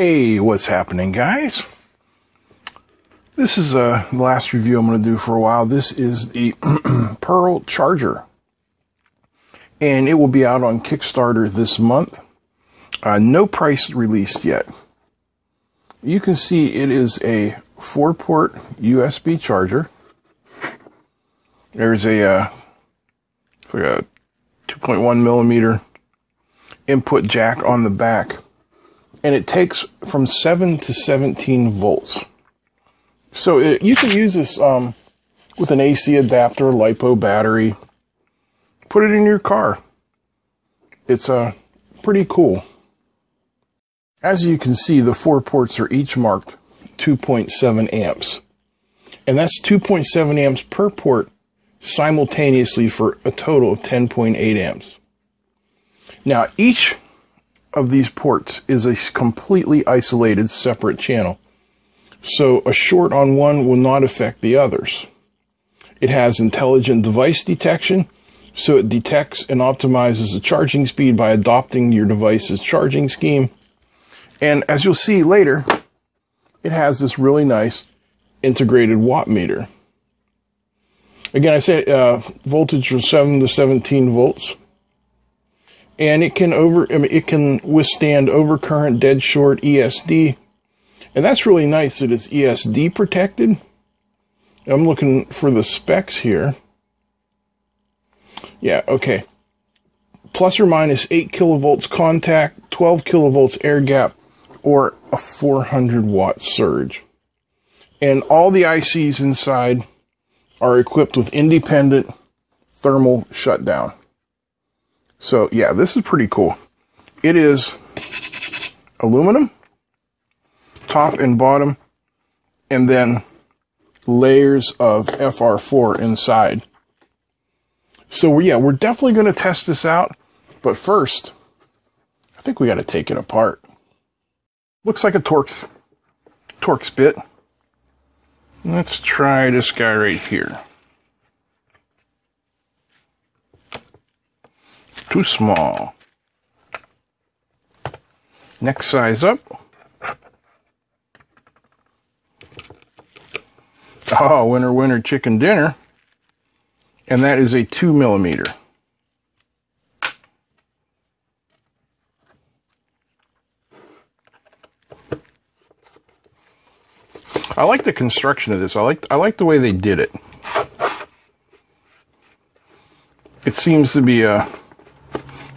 Hey, what's happening, guys? This is the last review I'm going to do for a while. This is the Pearl charger, and it will be out on Kickstarter this month. No price released yet. You can see it is a 4-port USB charger. There's a 2.1 millimeter input jack on the back. And it takes from 7 to 17 volts. So you can use this with an AC adapter, LiPo battery. Put it in your car. It's pretty cool. As you can see, the 4 ports are each marked 2.7 amps. And that's 2.7 amps per port simultaneously for a total of 10.8 amps. Now, each of these ports is a completely isolated separate channel, so a short on one will not affect the others. It has intelligent device detection, so it detects and optimizes the charging speed by adopting your device's charging scheme. And as you'll see later, it has this really nice integrated watt meter. Again, I say voltage from 7 to 17 volts. And it can withstand overcurrent, dead short, ESD. And that's really nice that it's ESD protected. I'm looking for the specs here. Yeah, okay. Plus or minus 8 kilovolts contact, 12 kilovolts air gap, or a 400 watt surge. And all the ICs inside are equipped with independent thermal shutdown. So, yeah, this is pretty cool. It is aluminum, top and bottom, and then layers of FR4 inside. So, yeah, we're definitely going to test this out. But first, I think we got to take it apart. Looks like a Torx bit. Let's try this guy right here. Too small. Next size up. Oh, winner, winner, chicken dinner. And that is a 2 millimeter. I like the construction of this. I like the way they did it. It seems to be a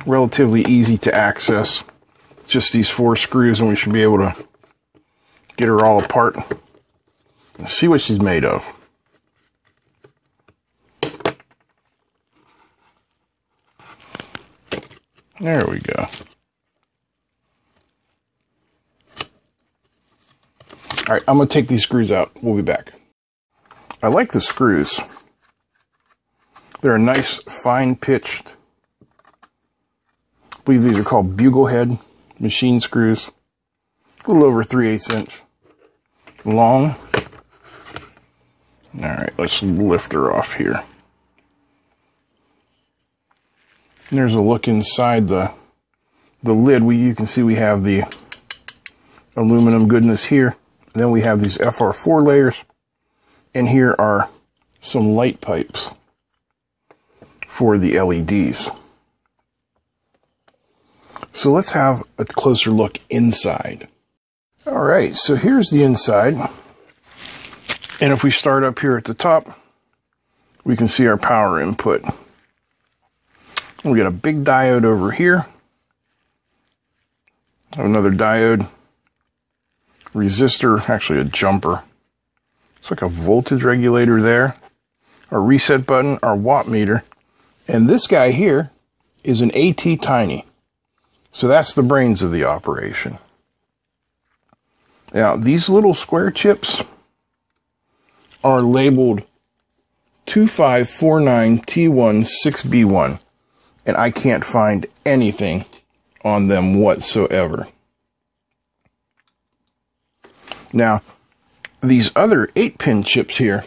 relatively easy to access. Just these 4 screws, and we should be able to get her all apart. Let's see what she's made of. There we go. All right, I'm going to take these screws out. We'll be back. I like the screws. They're a nice, fine-pitched. I believe these are called bugle head machine screws. A little over 3/8 inch long. Alright, let's lift her off here. And there's a look inside the lid. You can see we have the aluminum goodness here. And then we have these FR4 layers. And here are some light pipes for the LEDs. So let's have a closer look inside. All right, so here's the inside. And if we start up here at the top, we can see our power input. We got a big diode over here. Have another diode. Resistor, actually a jumper. It's like a voltage regulator there. Our reset button, our watt meter. And this guy here is an ATtiny. So that's the brains of the operation. Now, these little square chips are labeled 2549T16B1, and I can't find anything on them whatsoever. Now, these other 8-pin chips here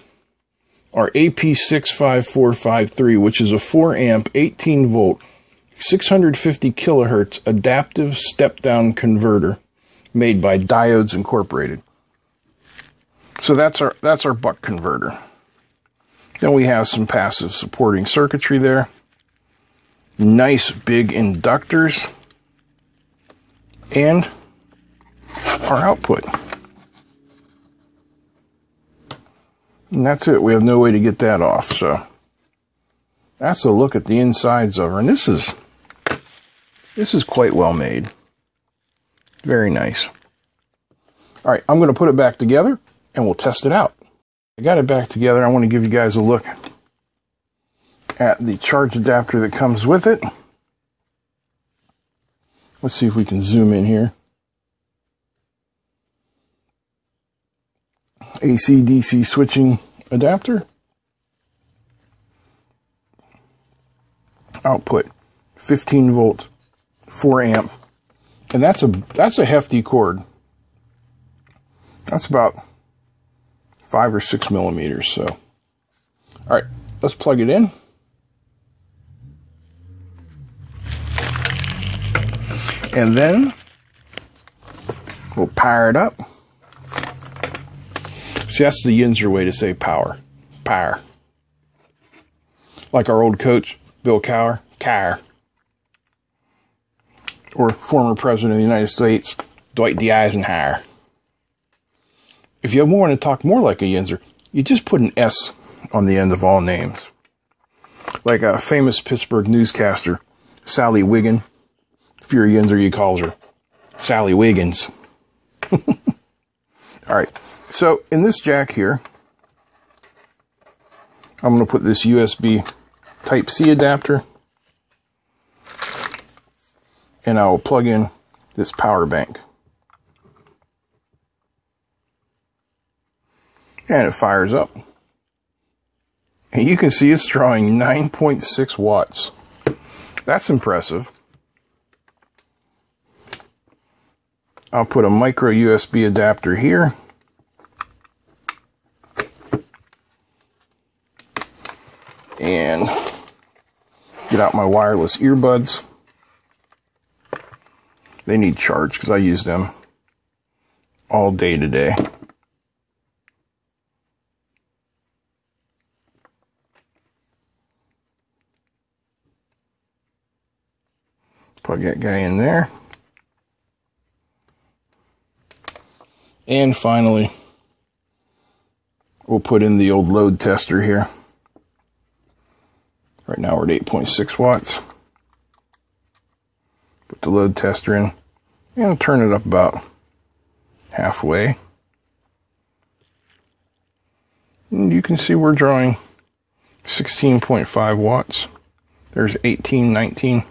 are AP65453, which is a 4-amp, 18-volt, 650 kilohertz adaptive step-down converter made by Diodes Incorporated. So that's our buck converter. Then we have some passive supporting circuitry there. Nice big inductors. And our output. And that's it. We have no way to get that off. So that's a look at the insides of her. And this is quite well made. Very nice. All right, I'm going to put it back together and we'll test it out. I got it back together. I want to give you guys a look at the charge adapter that comes with it. Let's see if we can zoom in here. AC DC switching adapter. Output 15 volts, 4 amp. And that's a hefty cord. That's about 5 or 6 millimeters. So, all right, let's plug it in. And then we'll power it up. See, that's the Yinzer way to say power. Power. Like our old coach, Bill Cowher. Cowher. Or former President of the United States, Dwight D. Eisenhower. If you want to talk more like a Yinzer, you just put an S on the end of all names. Like a famous Pittsburgh newscaster, Sally Wiggin. If you're a Yinzer, you call her Sally Wiggins. All right. So in this jack here, I'm going to put this USB Type-C adapter. And I will plug in this power bank. And it fires up. And you can see it's drawing 9.6 watts. That's impressive. I'll put a micro USB adapter here. And get out my wireless earbuds. They need charge because I use them all day today. Plug that guy in there. And finally, we'll put in the old load tester here. Right now we're at 8.6 watts. Put the load tester in and turn it up about halfway. And you can see we're drawing 16.5 watts. There's 18, 19,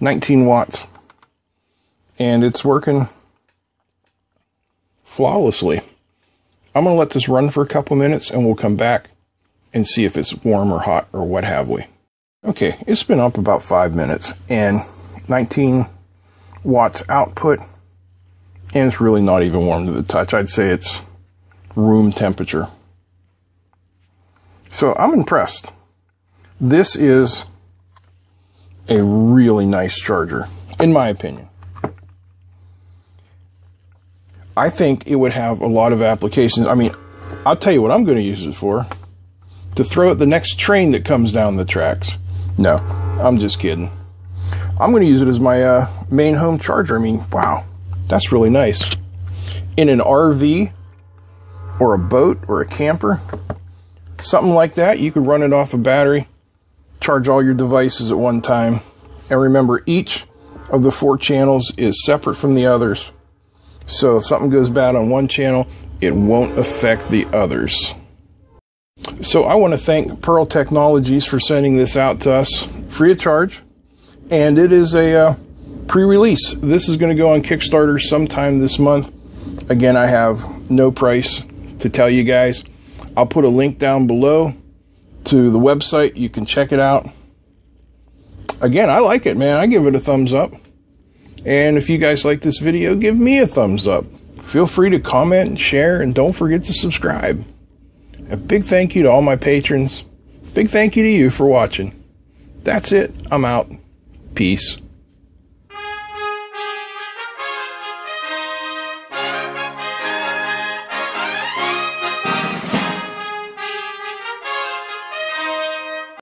19 watts. And it's working flawlessly. I'm going to let this run for a couple minutes and we'll come back and see if it's warm or hot or what have we. Okay, it's been up about 5 minutes and 19 watts output, and it's really not even warm to the touch. I'd say it's room temperature. So I'm impressed. This is a really nice charger, in my opinion. I think it would have a lot of applications. I mean, I'll tell you what I'm going to use it for. To throw at the next train that comes down the tracks. No, I'm just kidding. I'm going to use it as my main home charger. I mean, wow, that's really nice. In an RV or a boat or a camper, something like that, you could run it off a battery, charge all your devices at one time. And remember, each of the 4 channels is separate from the others. So if something goes bad on one channel, it won't affect the others. So I want to thank Pearl Technologies for sending this out to us free of charge. And it is a pre-release. This is going to go on Kickstarter sometime this month. Again, I have no price to tell you guys. I'll put a link down below to the website. You can check it out. Again, I like it, man. I give it a thumbs up. And if you guys like this video, give me a thumbs up. Feel free to comment and share. And don't forget to subscribe. A big thank you to all my patrons. Big thank you to you for watching. That's it. I'm out. Peace.